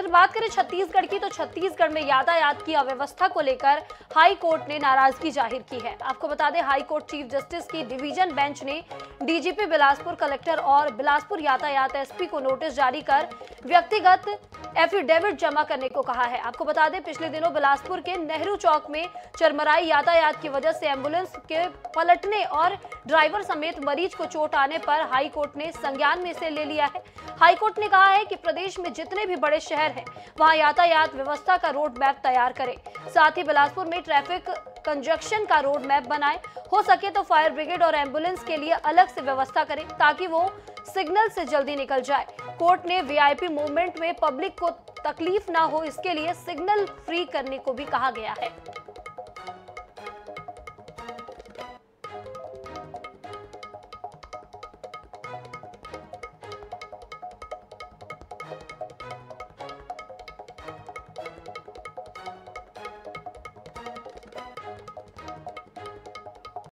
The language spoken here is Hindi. उधर बात करें छत्तीसगढ़ की, तो छत्तीसगढ़ में यातायात की अव्यवस्था को लेकर हाई कोर्ट ने नाराजगी जाहिर की है। आपको बता दें, हाई कोर्ट चीफ जस्टिस की डिवीजन बेंच ने डीजीपी बिलासपुर, कलेक्टर और बिलासपुर यातायात एसपी को नोटिस जारी कर व्यक्तिगत एफिडेविट जमा करने को कहा है। आपको बता दें, पिछले दिनों बिलासपुर के नेहरू चौक में चरमराई यातायात की वजह से एम्बुलेंस के पलटने और ड्राइवर समेत मरीज को चोट आने पर हाई कोर्ट ने संज्ञान में इसे ले लिया है। हाई कोर्ट ने कहा है कि प्रदेश में जितने भी बड़े शहर हैं, वहां यातायात व्यवस्था का रोड मैप तैयार करें, साथ ही बिलासपुर में ट्रैफिक कंजक्शन का रोड मैप बनाएं, हो सके तो फायर ब्रिगेड और एम्बुलेंस के लिए अलग से व्यवस्था करें ताकि वो सिग्नल से जल्दी निकल जाए। कोर्ट ने वीआईपी मूवमेंट में पब्लिक को तकलीफ ना हो, इसके लिए सिग्नल फ्री करने को भी कहा गया है।